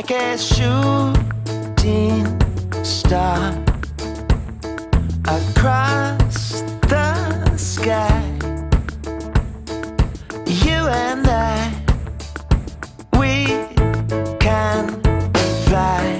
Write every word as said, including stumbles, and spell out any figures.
like a shooting star across the sky. You and I, we can fly.